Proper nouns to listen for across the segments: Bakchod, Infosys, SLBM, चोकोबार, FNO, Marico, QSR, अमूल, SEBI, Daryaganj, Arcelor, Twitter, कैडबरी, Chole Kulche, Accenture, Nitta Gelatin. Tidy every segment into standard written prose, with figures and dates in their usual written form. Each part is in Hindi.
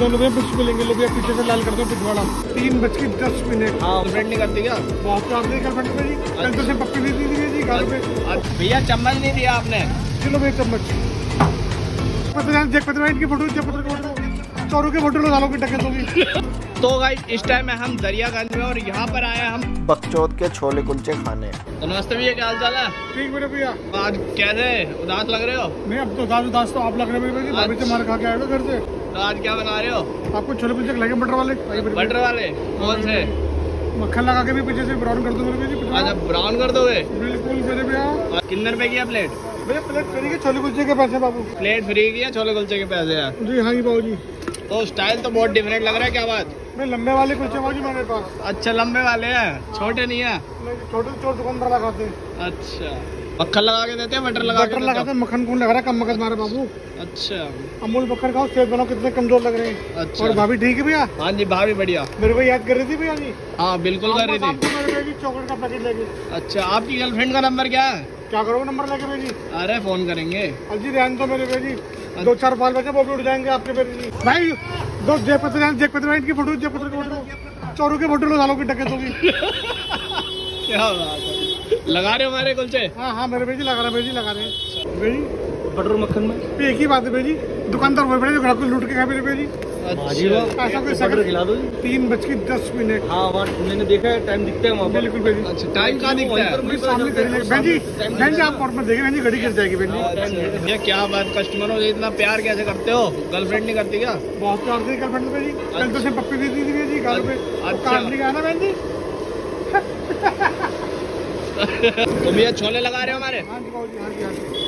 करते हैं लोबिया, फिर मिलेंगे लोबिया पीछे से लाल करते हैं पिटवाड़ा। 3:10। हाँ ब्रेड निकालते क्या बहुत आपने पक्की नहीं दी थी जी भैया, चम्मच नहीं दिया आपने। चलो भैया चम्मच तो गाइस इस टाइम हम दरियागंज में और यहाँ पर आए हम बकचोद के छोले कुलचे खाने। तो नमस्ते भैया, क्या हाल चाल है? ठीक मेरे भैया, आज कैसे उदास लग रहे हो? नहीं अब तो उदास तो आप लग रहे हो भाई, से मार खा के आए हो घर से। तो आज क्या बना रहे हो? आपको छोले कुलचे खिलाएंगे बटर वाले। कौन से? मक्खन लगा के भी पीछे से ब्राउन कर दो। अच्छा ब्राउन कर दोगे? बिल्कुल मेरे भैया। कितने रुपए की प्लेट? भैया प्लेट फ्री के छोले कुलचे के पैसे बाबू। प्लेट फ्री की है छोले कुलचे के पैसे यार। जी हाँ बाबू जी। तो स्टाइल तो बहुत डिफरेंट लग रहा है, क्या बात? मैं लंबे वाले कुलचे बाबू मेरे पास। अच्छा लंबे वाले हैं, छोटे नहीं है? छोटे छोटे दुकानदार लगाते हैं। अच्छा मक्खन लगा के देते हैं? बटर लगाते हैं। मक्खन कौन लग रहा है, कम मगज मारे बाबू। अच्छा अमूल मक्खन खाओ, सेहत बनाओ। कितने कमजोर लग रहे हैं। अच्छा और भाभी ठीक है भैया? हाँ जी भाभी बढ़िया। मेरे को याद कर रही थी भैया जी? हाँ बिल्कुल कर रही थी। चॉकलेट का पैकेट लेके। अच्छा आपकी गर्लफ्रेंड का नंबर क्या है? क्या करोगे नंबर लेके भेजी? अरे फोन करेंगे। अजी रहन तो मेरे भेजी, 2-4 बाल बचे वो भी उड़ जाएंगे आपके भेजी। भाई दोस्त जयपत्र इनकी फोटो, जयपत्र की फोटो, चोरों के फोटो लो, दालों की डकैत होगी। क्या बात है, लगा रहे हो हमारे कुलचे? हाँ हाँ मेरे भेजी लगा रहे, भेजी लगा रहे भेजी। बटर मक्खन में एक ही बात है भेजी, दुकानदार वो भेजे ग्राहक को लूट के खाए मेरे भेजी। अच्छा 3:10। हाँ मैंने देखा है, टाइम दिखता है वहाँ पर। बिल्कुल। अच्छा टाइम कहाँ दिखता है? सामने बहन जी आप कॉर्नर देखें, बहन जी घड़ी गिर जाएगी बहन जी। क्या बात, कस्टमरों से इतना प्यार कैसे करते हो? गर्लफ्रेंड नहीं करती क्या? बहुत प्यार करती गर्लफ्रेंड पे जी, कल तो से पप्पी दी थी जी घर पे, कार्ड नहीं आना बहन जी। तो भैया छोले लगा रहे हो हमारे?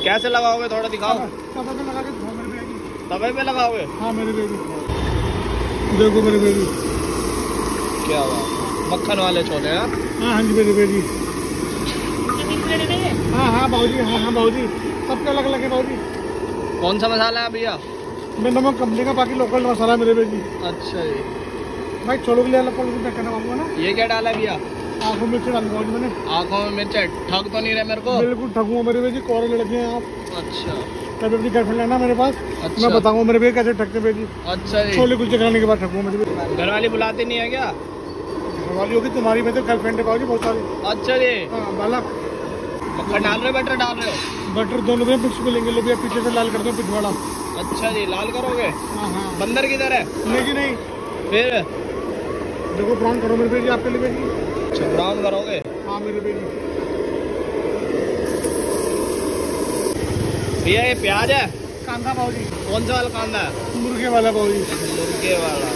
कैसे लगाओगे थोड़ा दिखाओ? तवे पे लगाओगे? हाँ मेरे बेबी देखो मेरे बेबी। क्या बात, मक्खन वाले छोले हैं? हाँ हाँ जी मेरे बेबी। हाँ हाँ बाबूजी, हाँ हाँ बाबूजी, सबके अलग अलग है बाबूजी। कौन सा मसाला है भैया? मैं नमक कंपनी का, बाकी लोकल मसाला मेरे बेबी। अच्छा जी भाई छोलों के लिए अलग अलग पैक करना बाबू ना। ये क्या डाला है भैया? आँखों में मिर्च डाली बाबूजी मैंने। आँखों में मिर्च? ठग तो नहीं रहे मेरे को? बिल्कुल ठगूँ मेरे बेबी, कोरे लड़के हैं आप। अच्छा तब अपनी गर्लफ्रेंड आना मेरे पास। अच्छा। मैं बताऊंगा मेरे भैया कैसे ठगते बेटी। अच्छा छोले कुलचे खाने के बाद ठगूंगा मेरे। घर वाली बुलाते नहीं है क्या? घर वाली होगी तुम्हारी, मैं तो गर्लफ्रेंड है पाओगी बहुत सारी। अच्छा जी बालक मक्खन डाल रहे हो, बटर डाल रहे हो? बटर दोनों में फिक्स मिलेंगे लोबिया, पीछे से लाल कर दो पिछवाड़ा। अच्छा जी लाल करोगे? हाँ हाँ। बंदर किधर है? नहीं फिर देखो ब्राउन करो मेरे बेटी आपके लिए बेटी। अच्छा ब्राउन करोगे? हाँ मेरे बेटी। भैया ये प्याज है? कांदा बाबूजी। कौन सा वाला कांदा है? मुर्गे वाला बाबूजी। मुर्गे वाला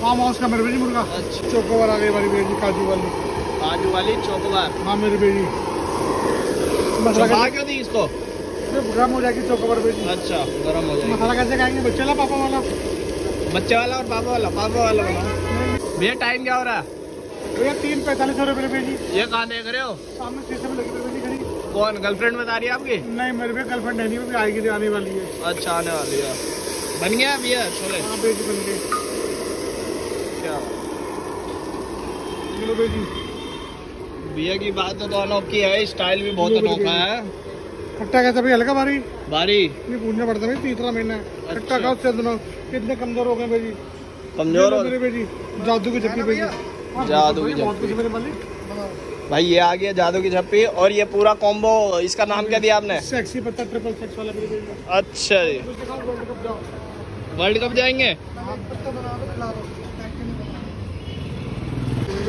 फार्म हाउस का मेरे बेटी मुर्गा। अच्छा चोकोबार आ गई हमारी बेटी, काजू वाली चोकोबार। हाँ मेरे बेटी। मसाला क्यों दी इसको? गर्म हो जाएगी चोकोबार बेटी। अच्छा गर्म हो जाएगी। मसाला कैसे खाएंगे? बच्चे वाला पापा वाला? बच्चे वाला और पापा वाला। भैया टाइम क्या हो रहा है? भैया 3:45 हो रहे मेरे बेटी। ये कहाँ देख रहे हो? सामने शीशे में लगी मेरे बेटी। कौन गर्लफ्रेंड बता रही है आपकी? नहीं मेरे पे गर्लफ्रेंड नहीं है, आएगी आने वाली है। अच्छा आने वाली है। बन गया भैया छोले? हाँ बेटी बन गए। क्या चलो बेटी, भैया की बात तो अनोखी है, स्टाइल भी बहुत अनोखा है। खट्टा कैसा भैया? हल्का भारी नहीं पूछना पड़ता भाई, तीसरा महीना है। खट्टा खाओ, से सुनो कितने कमजोर हो गए बेटी। कमजोर हो मेरे बेटी, जादू की झप्पी बेटी, जादू की झप्पी। भाई ये आ गया जादू की झप्पी, और ये पूरा कॉम्बो, इसका नाम क्या दिया आपने? सेक्सी पत्ता ट्रिपल सेक्स वाला। अच्छा जी वर्ल्ड कप जाएंगे।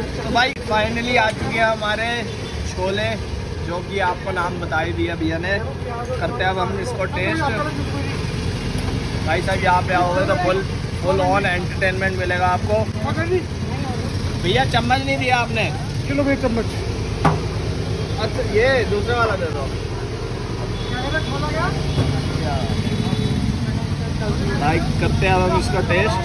तो भाई फाइनली आ चुके हैं हमारे छोले, जो कि आपको नाम बता ही दिया भैया ने। करते हैं अब हम इसको टेस्ट। भाई साहब यहाँ पे आओगे तो फुल ऑन एंटरटेनमेंट मिलेगा आपको। भैया चम्मच नहीं दिया आपने? चलो भैया चम्मच। अच्छा ये दूसरे वाला दे दो। भाई करते हैं हम इसका टेस्ट।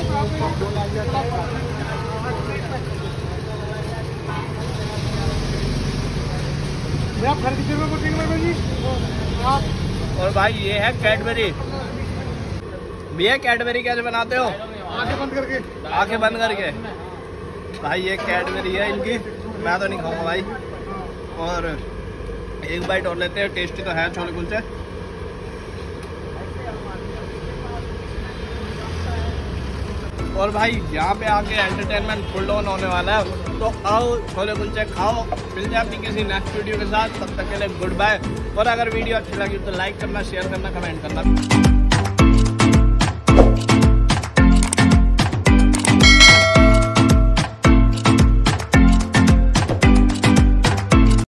और भाई ये है कैडबरी। भैया कैडबरी कैसे बनाते हो? आंखें बंद करके। भाई ये कैडबरी है इनकी, मैं तो नहीं खाऊंगा भाई। और एक बाइट और लेते हैं, टेस्टी तो है छोले कुलचे। और भाई यहाँ पे आके एंटरटेनमेंट फुल डाउन होने वाला है, तो आओ छोले कुलचे खाओ। मिलते हैं अपनी किसी नेक्स्ट वीडियो के साथ, तब तक के लिए गुड बाय। और अगर वीडियो अच्छी लगी तो लाइक करना, शेयर करना, कमेंट करना।